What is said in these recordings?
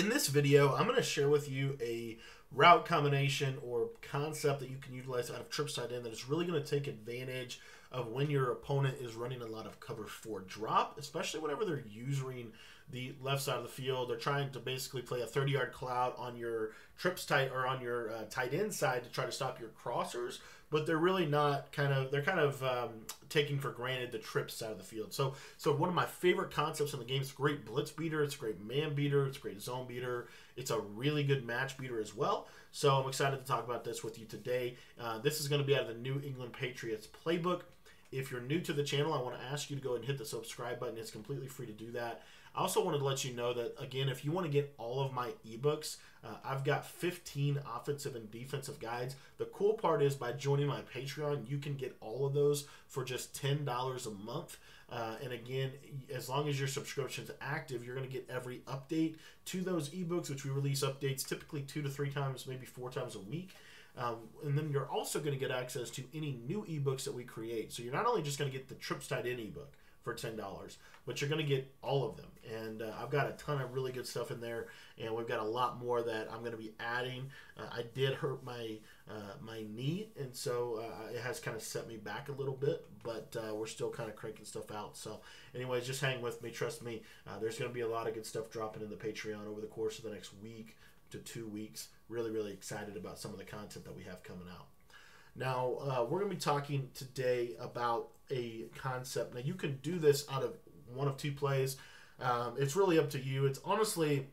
In this video, I'm going to share with you a route combination or concept that you can utilize out of tripside end that is really going to take advantage of when your opponent is running a lot of cover four drop, especially whenever they're using the left side of the field. They're trying to basically play a 30-yard cloud on your trips tight or on your tight end side to try to stop your crossers, but they're really not taking for granted the trips side of the field. So one of my favorite concepts in the game is a great blitz beater. It's a great man beater. It's a great zone beater. It's a really good match beater as well. So I'm excited to talk about this with you today. This is going to be out of the New England Patriots playbook. If you're new to the channel, I want to ask you to go ahead and hit the subscribe button. It's completely free to do that. I also wanted to let you know that, again, if you want to get all of my ebooks, I've got 15 offensive and defensive guides. The cool part is by joining my Patreon, you can get all of those for just $10 a month. And again, as long as your subscription's active, you're going to get every update to those ebooks, which we release updates typically 2 to 3 times, maybe 4 times a week. And then you're also going to get access to any new ebooks that we create. So you're not only just going to get the Trips Tight End ebook for $10, but you're going to get all of them. And I've got a ton of really good stuff in there, and we've got a lot more that I'm going to be adding. I did hurt my knee, and so it has kind of set me back a little bit, but we're still kind of cranking stuff out. So anyways, just hang with me. Trust me, there's going to be a lot of good stuff dropping in the Patreon over the course of the next week to 2 weeks. Really, really excited about some of the content that we have coming out. Now, we're going to be talking today about a concept. Now, you can do this out of one of 2 plays. It's really up to you. It's honestly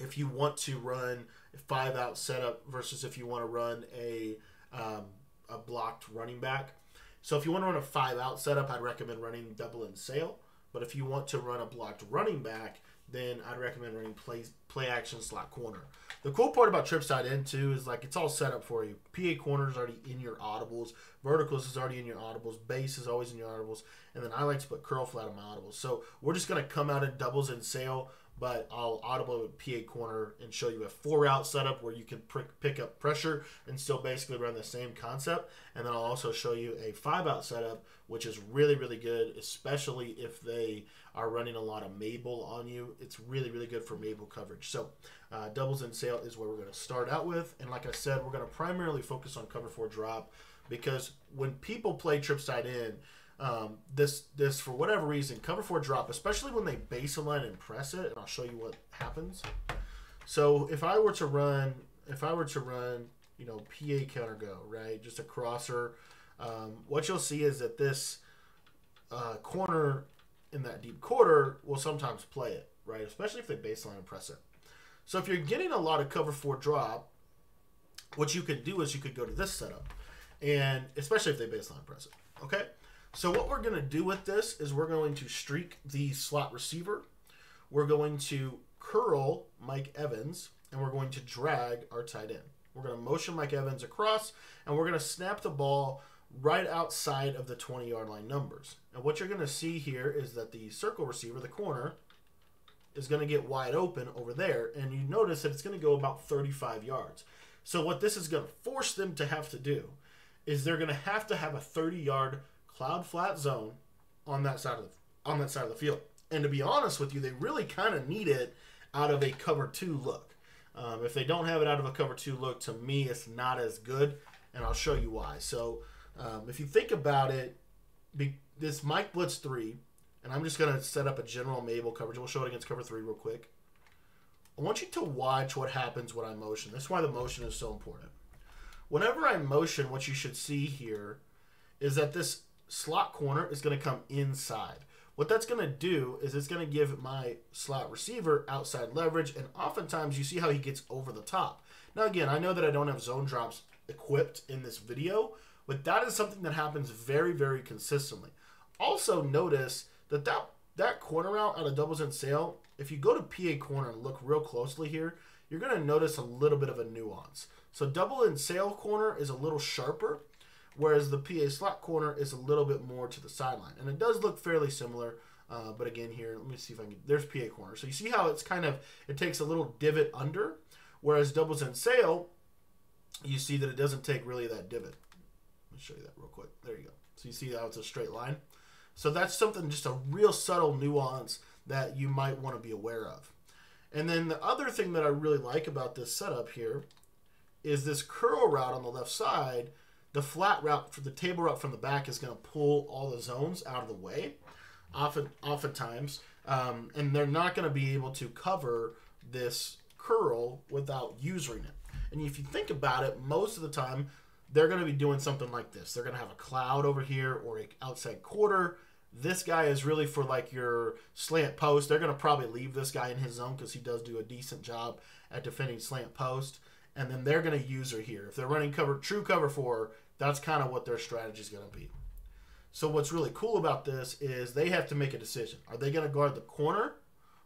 if you want to run a 5-out setup versus if you want to run a blocked running back. So if you want to run a 5-out setup, I'd recommend running double and sail. But if you want to run a blocked running back, then I'd recommend running play action slot corner. The cool part about tripside end too is like it's all set up for you. PA corner is already in your audibles. Verticals is already in your audibles. Base is always in your audibles. And then I like to put curl flat in my audibles. So we're just going to come out in doubles and sail, but I'll audible with PA corner and show you a 4-out setup where you can pick up pressure and still basically run the same concept. And then I'll also show you a 5-out setup, which is really, really good, especially if they are running a lot of Mabel on you. It's really, really good for Mabel coverage. So doubles and sail is where we're going to start out with. And like I said, we're going to primarily focus on cover 4 drop because when people play tripside end, this for whatever reason, cover 4 drop, especially when they baseline and press it, and I'll show you what happens. So if I were to run, you know, PA counter go, right, just a crosser, what you'll see is that this corner in that deep quarter will sometimes play it, right, especially if they baseline and press it. So if you're getting a lot of cover 4 drop, what you could do is you could go to this setup, and especially if they baseline and press it, okay. So what we're going to do with this is we're going to streak the slot receiver. We're going to curl Mike Evans, and we're going to drag our tight end. We're going to motion Mike Evans across, and we're going to snap the ball right outside of the 20-yard line numbers. And what you're going to see here is that the circle receiver, the corner, is going to get wide open over there, and you notice that it's going to go about 35 yards. So what this is going to force them to have to do is they're going to have a 30-yard cloud flat zone on that side of the field. And to be honest with you, they really kind of need it out of a cover 2 look. If they don't have it out of a cover 2 look, to me, it's not as good, and I'll show you why. So if you think about it, this Mike blitz 3, and I'm just going to set up a general Mabel coverage. We'll show it against cover 3 real quick. I want you to watch what happens when I motion. That's why the motion is so important. Whenever I motion, what you should see here is that this slot corner is going to come inside. What that's going to do is it's going to give my slot receiver outside leverage, and oftentimes you see how he gets over the top. Now again, I know that I don't have zone drops equipped in this video, but that is something that happens very, very consistently. Also notice that that corner route out of doubles and sail, if you go to PA corner and look real closely here, you're going to notice a little bit of a nuance. So double and sail corner is a little sharper, whereas the PA slot corner is a little bit more to the sideline. And it does look fairly similar, but again here, let me see if I can, there's PA corner. So you see how it's kind of, it takes a little divot under, whereas doubles and sail, you see that it doesn't take really that divot. Let me show you that real quick. There you go. So you see how it's a straight line. So that's something, just a real subtle nuance that you might want to be aware of. And then the other thing that I really like about this setup here is this curl route on the left side. The flat route, the table route from the back is going to pull all the zones out of the way oftentimes. And they're not going to be able to cover this curl without using it. And if you think about it, most of the time, they're going to be doing something like this. They're going to have a cloud over here or an outside quarter. This guy is really for like your slant post. They're going to probably leave this guy in his zone because he does do a decent job at defending slant post. And then they're going to use her here. If they're running cover, true cover four, that's kind of what their strategy is going to be. So what's really cool about this is they have to make a decision. Are they going to guard the corner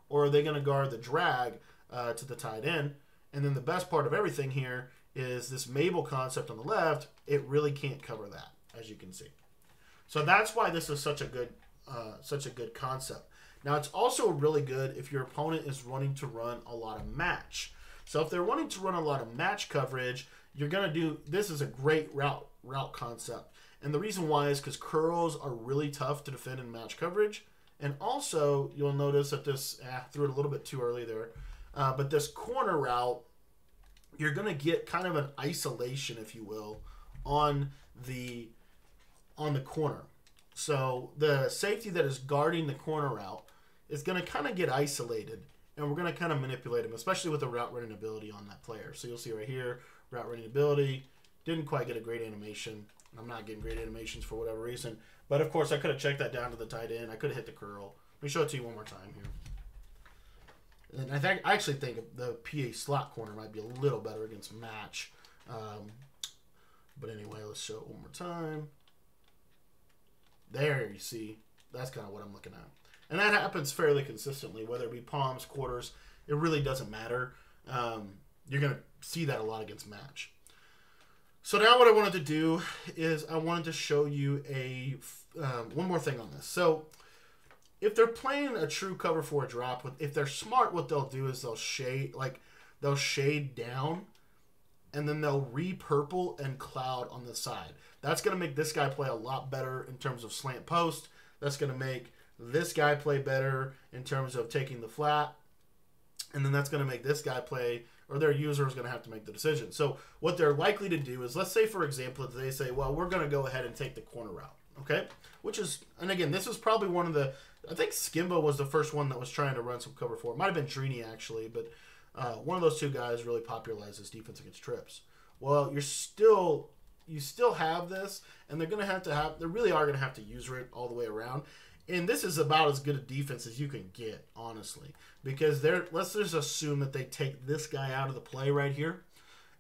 or are they going to guard the drag to the tight end? And then the best part of everything here is this Mabel concept on the left. It really can't cover that, as you can see. So that's why this is such a good concept. Now, it's also really good if your opponent is wanting to run a lot of match. So if they're wanting to run a lot of match coverage, you're going to do – this is a great route concept. And the reason why is because curls are really tough to defend in match coverage. And also, you'll notice that this – I threw it a little bit too early there. But this corner route, you're going to get kind of an isolation, if you will, on the corner. So the safety that is guarding the corner route is going to kind of get isolated. And we're going to kind of manipulate him, especially with the route running ability on that player. So you'll see right here, route running ability. Didn't quite get a great animation. I'm not getting great animations for whatever reason. But, of course, I could have checked that down to the tight end. I could have hit the curl. Let me show it to you one more time here. And I actually think the PA slot corner might be a little better against match. But anyway, let's show it one more time. There you see. That's kind of what I'm looking at. And that happens fairly consistently, whether it be palms, quarters. It really doesn't matter. You're going to see that a lot against match. So now what I wanted to do is I wanted to show you a one more thing on this. So if they're playing a true cover for a drop, if they're smart, what they'll do is they'll shade down, and then they'll repurple and cloud on the side. That's going to make this guy play a lot better in terms of slant post. That's going to make this guy play better in terms of taking the flat, and then that's going to make this guy play, or their user is going to have to make the decision. So what they're likely to do is, let's say, for example, they say, well, we're going to go ahead and take the corner route, okay? Which is, and again, this is probably one of the, I think Skimbo was the first one that was trying to run some cover four. It might have been Drini, actually, but one of those two guys really popularizes defense against trips. Well, you still have this, and they're going to have, they really are going to have to user it all the way around. And this is about as good a defense as you can get, honestly, because let's just assume that they take this guy out of the play right here,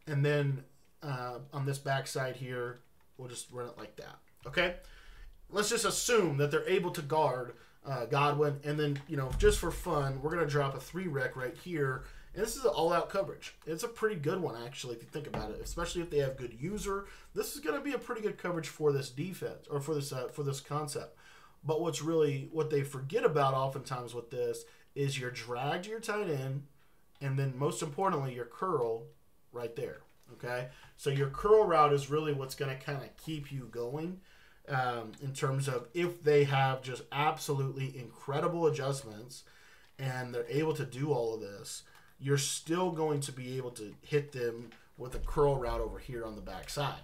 and then on this backside here, we'll just run it like that, okay? Let's just assume that they're able to guard Godwin, and then, you know, just for fun, we're going to drop a 3-rec right here, and this is an all-out coverage. It's a pretty good one, actually, if you think about it, especially if they have good user. This is going to be a pretty good coverage for this defense, or for this concept. But what they forget about oftentimes with this is your drag to your tight end, and then most importantly, your curl right there, okay? So your curl route is really what's going to kind of keep you going in terms of if they have just absolutely incredible adjustments and they're able to do all of this, you're still going to be able to hit them with a curl route over here on the backside.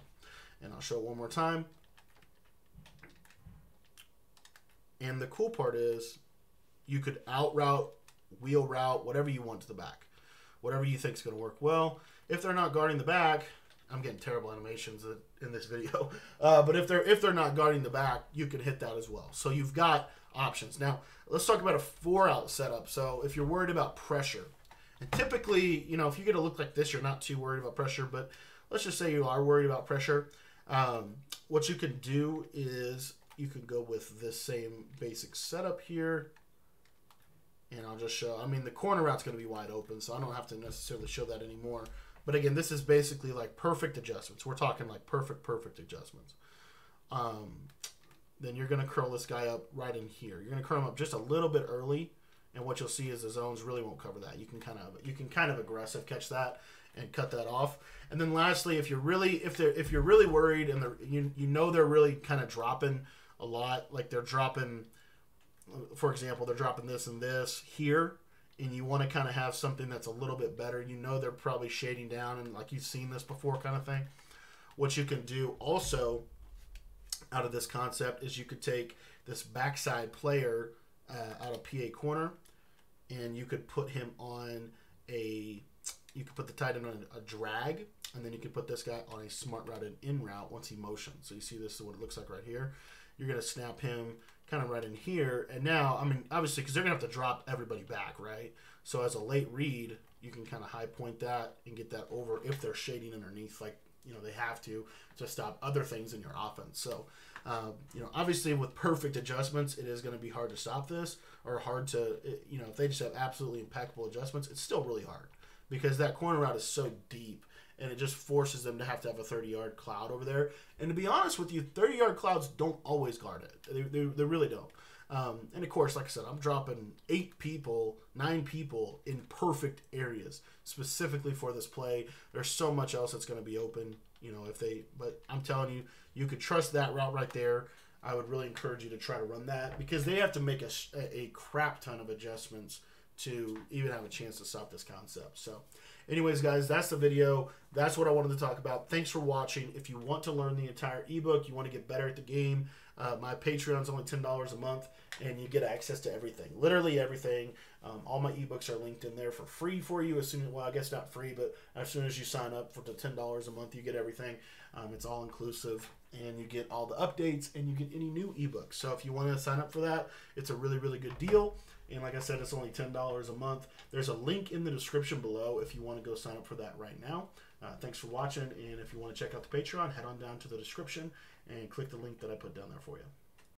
And I'll show it one more time. And the cool part is you could out route, wheel route, whatever you want to the back, whatever you think is going to work well. If they're not guarding the back, I'm getting terrible animations in this video, but if they're not guarding the back, you can hit that as well. So you've got options. Now, let's talk about a 4-out setup. So if you're worried about pressure, and typically, you know, if you get a look like this, you're not too worried about pressure, but let's just say you are worried about pressure. What you can do is you can go with this same basic setup here, and I'll just show, I mean, the corner route's going to be wide open, so I don't have to necessarily show that anymore. But again, this is basically like perfect adjustments. We're talking like perfect adjustments. Then you're going to curl this guy up right in here. You're going to curl him up just a little bit early, and what you'll see is the zones really won't cover that. You can kind of aggressive catch that and cut that off. And then lastly, if you're really worried and you know they're really kind of dropping a lot, like they're dropping, for example, they're dropping this and this here, and you want to kind of have something that's a little bit better, you know they're probably shading down and like you've seen this before kind of thing. What you can do also out of this concept is you could take this backside player out of PA corner, and you could put him on a, you could put the tight end on a drag, and then you could put this guy on a smart routed in route once he motions. So you see this is what it looks like right here. You're going to snap him kind of right in here. And now, I mean, obviously, because they're going to have to drop everybody back, right? So as a late read, you can kind of high point that and get that over if they're shading underneath, like, you know, they have to stop other things in your offense. So, you know, obviously with perfect adjustments, it is going to be hard to stop this, or hard to, you know, if they just have absolutely impeccable adjustments, it's still really hard because that corner route is so deep. And it just forces them to have a 30-yard cloud over there. And to be honest with you, 30-yard clouds don't always guard it. They really don't. And, of course, like I said, I'm dropping 8 people, 9 people in perfect areas specifically for this play. There's so much else that's going to be open, you know, if they – but I'm telling you, you could trust that route right there. I would really encourage you to try to run that because they have to make a crap ton of adjustments to even have a chance to stop this concept. So anyways, guys, that's the video. That's what I wanted to talk about. Thanks for watching. If you want to learn the entire ebook, you want to get better at the game, my Patreon's only $10 a month, and you get access to everything, literally everything. All my ebooks are linked in there for free for you as soon as, well, I guess not free, but as soon as you sign up for the $10 a month, you get everything. It's all inclusive, and you get all the updates, and you get any new ebooks. So if you want to sign up for that, it's a really, really good deal. And like I said, it's only $10 a month. There's a link in the description below if you want to go sign up for that right now. Thanks for watching. And if you want to check out the Patreon, head on down to the description and click the link that I put down there for you.